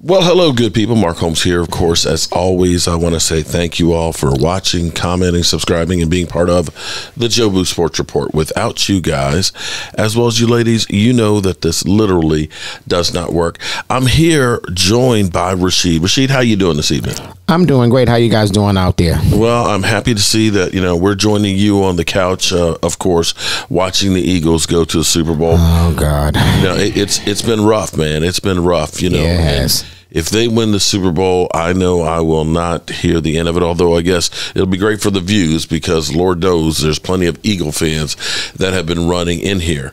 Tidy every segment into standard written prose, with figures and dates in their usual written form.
Well, hello, good people. Mark Holmes here. Of course, as always, I want to say thank you all for watching, commenting, subscribing, and being part of the Jobu Sports Report. Without you guys, as well as you ladies, you know that this literally does not work. I'm here joined by Rasheed. Rasheed, how you doing this evening? I'm doing great. How you guys doing out there? Well, I'm happy to see that, you know, we're joining you on the couch, of course, watching the Eagles go to the Super Bowl. Oh, God. You know, it's been rough, man. It's been rough, you know. Yes. If they win the Super Bowl, I know I will not hear the end of it, although I guess it'll be great for the views because, Lord knows, there's plenty of Eagle fans that have been running in here.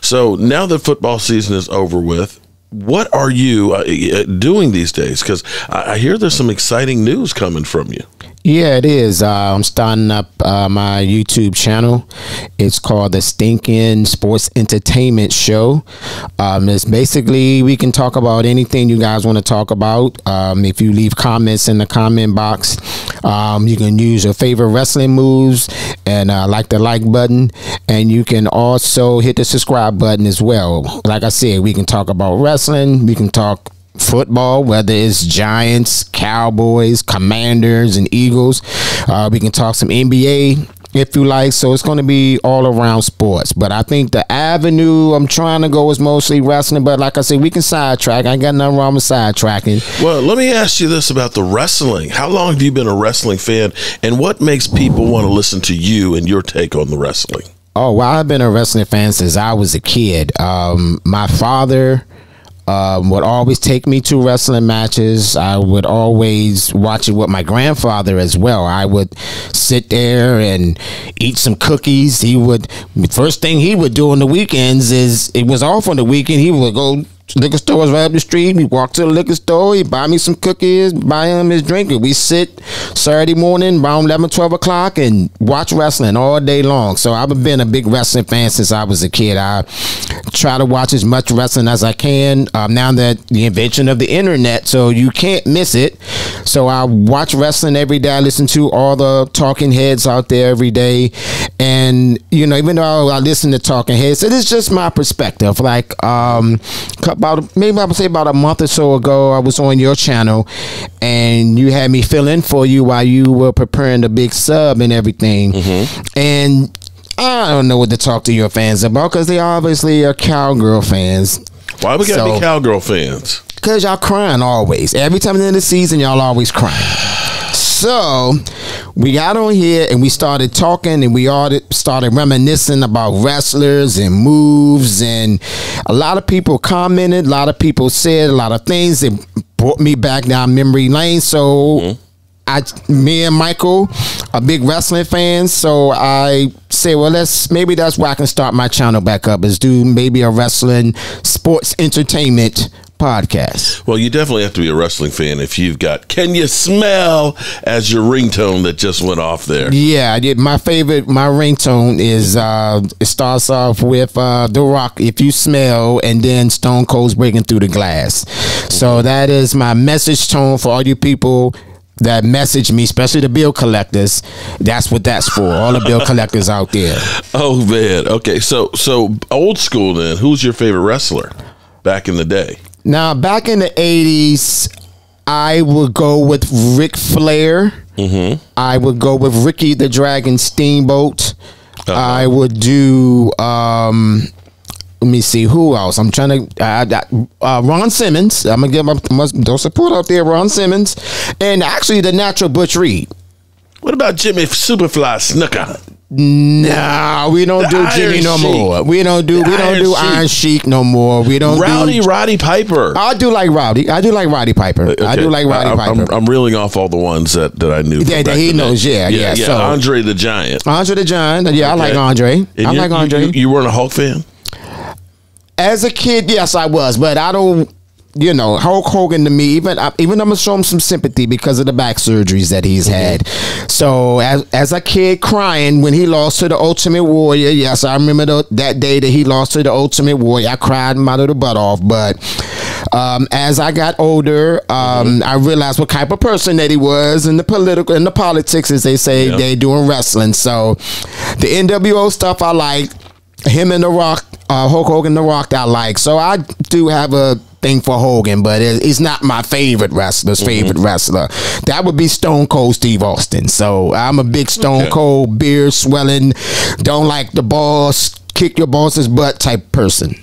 So now that football season is over with, what are you doing these days? Because I hear there's some exciting news coming from you. Yeah, it is. I'm starting up my YouTube channel. It's called the Stinkin' Sports Entertainment Show. It's basically, we can talk about anything you guys want to talk about. If you leave comments in the comment box, you can use your favorite wrestling moves and like the like button. And you can also hit the subscribe button as well. Like I said, we can talk about wrestling. We can talk football, whether it's Giants, Cowboys, Commanders, and Eagles. We can talk some NBA if you like. So it's going to be all around sports, but I think the avenue I'm trying to go is mostly wrestling. But like I said, we can sidetrack. I ain't got nothing wrong with sidetracking. Well, let me ask you this about the wrestling. How long have you been a wrestling fan, and what makes people want to listen to you and your take on the wrestling? Oh, well, I've been a wrestling fan since I was a kid. My father would always take me to wrestling matches. I would always watch it with my grandfather as well. I would sit there and eat some cookies. He would, first thing he would do on the weekends is, it was off on the weekend, he would go to liquor stores right up the street. We walk to the liquor store, he buy me some cookies, buy him his drink, and we sit Saturday morning around 11, 12 o'clock and watch wrestling all day long. So I've been a big wrestling fan since I was a kid. I try to watch as much wrestling as I can. Now that the invention of the internet, so you can't miss it. So I watch wrestling every day. I listen to all the talking heads out there every day. And, you know, even though I listen to talking heads, it is just my perspective. Like, about a month or so ago, I was on your channel and you had me fill in for you while you were preparing the big sub and everything. Mm-hmm. And I don't know what to talk to your fans about, because they obviously are cowgirl fans. Why we gotta be cowgirl fans? Because y'all crying always. Every time in the season, y'all always crying. So we got on here and we started talking, and we all started reminiscing about wrestlers and moves, and a lot of people commented, a lot of people said a lot of things that brought me back down memory lane. So me and Michael are big wrestling fans, so I say, well, maybe that's where I can start my channel back up, is do maybe a wrestling sports entertainment podcast. Well, you definitely have to be a wrestling fan if you've got "Can You Smell" as your ringtone that just went off there. Yeah, I did. My ringtone is it starts off with The Rock, "If You Smell," and then Stone Cold's "Breaking Through the Glass." So that is my message tone for all you people that message me, especially the bill collectors. That's what that's for, all the bill collectors out there. Oh, man. Okay, so old school then, who's your favorite wrestler back in the day? Now, back in the 80s, I would go with Ric Flair. Mm-hmm. I would go with Ricky the Dragon Steamboat. Uh-huh. I would do, let me see, who else? I'm trying to, Ron Simmons. I'm going to give him, don't support out there, Ron Simmons. And actually, the natural Butch Reed. What about Jimmy Superfly Snuka? Nah, we don't do Jimmy no more. We don't do Iron Sheik no more. We don't. Rowdy Roddy Piper. I do like Roddy Piper. Okay. I do like Roddy Piper. I'm reeling off all the ones that I knew. Yeah, that he knows. Yeah. So Andre the Giant. Yeah, okay. I like Andre. And I like Andre. You weren't a Hulk fan? As a kid, yes, I was, but I don't. You know, Hulk Hogan to me, even I'm going to show him some sympathy because of the back surgeries that he's had. So as a kid, crying when he lost to the Ultimate Warrior. Yes, I remember that day that he lost to the Ultimate Warrior. I cried my little butt off. But as I got older, I realized what type of person that he was, and the politics, as they say, they doing wrestling. So the NWO stuff I like. Him and The Rock, Hulk Hogan, The Rock, I like. So I do have a thing for Hogan, but it's not my favorite wrestler's favorite wrestler. That would be Stone Cold Steve Austin. So I'm a big Stone Cold, beard swelling, don't like the boss, kick your boss's butt type person.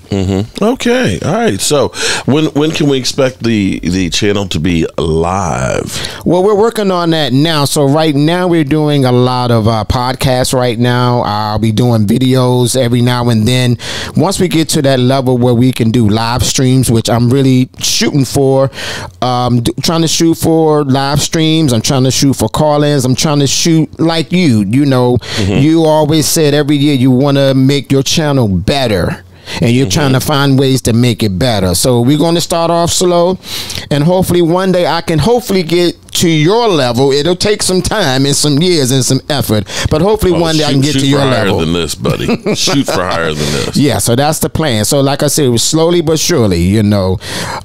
Okay, all right. So when can we expect the channel to be live? Well, we're working on that now. So right now we're doing a lot of podcasts right now. I'll be doing videos every now and then. Once we get to that level where we can do live streams, which I'm really shooting for, trying to shoot for live streams. I'm trying to shoot for call-ins. I'm trying to shoot like you know, you always said every year you want to make your channel better, and you're trying to find ways to make it better. So we're going to start off slow, and hopefully one day I can hopefully get to your level. It'll take some time and some years and some effort, but hopefully one day I can get to your level. Shoot for higher than this, buddy. Shoot for higher than this. Yeah, so that's the plan. So like I said, it was slowly but surely, you know.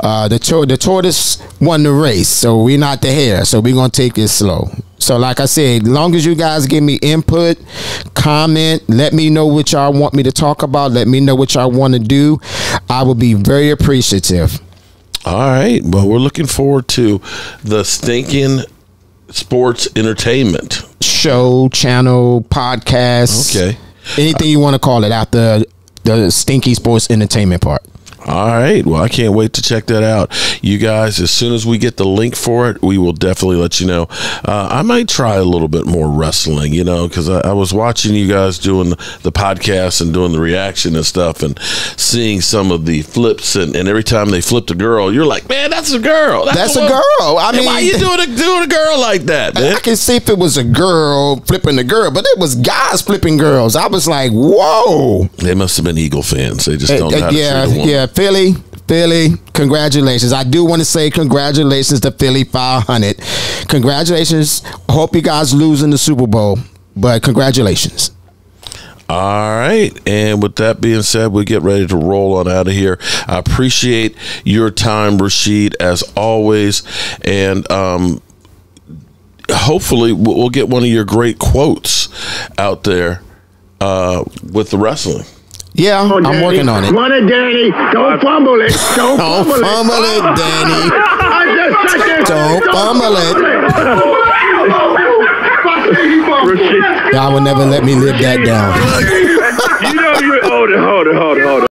The tortoise won the race, so we're not the hare, so we're going to take it slow. So like I said, long as you guys give me input, comment, let me know what y'all want me to talk about, let me know what y'all want to do, I will be very appreciative. All right, well, we're looking forward to the Stinkin' Sports Entertainment Show, channel, podcast, anything you want to call it after the Stinky Sports Entertainment part. All right. Well, I can't wait to check that out. You guys, as soon as we get the link for it, we will definitely let you know. I might try a little bit more wrestling, you know, because I was watching you guys doing the podcast and doing the reaction and stuff and seeing some of the flips. And every time they flipped a girl, you're like, man, that's a girl. That's a girl. I mean, why are you doing a girl like that, man? I can see if it was a girl flipping a girl, but it was guys flipping girls. I was like, whoa. They must have been Eagle fans. They just don't know how to treat a woman. Yeah. Philly, congratulations. I do want to say congratulations to Philly 500. Congratulations. Hope you guys lose in the Super Bowl, but congratulations. All right. And with that being said, we get ready to roll on out of here. I appreciate your time, Rashid, as always. And hopefully we'll get one of your great quotes out there with the wrestling. Yeah, I'm working on it. Run it, Danny. Don't fumble it. Don't fumble it, Danny. Don't fumble it. Y'all will never let me live that down. You know, hold it, hold it, hold it, hold it.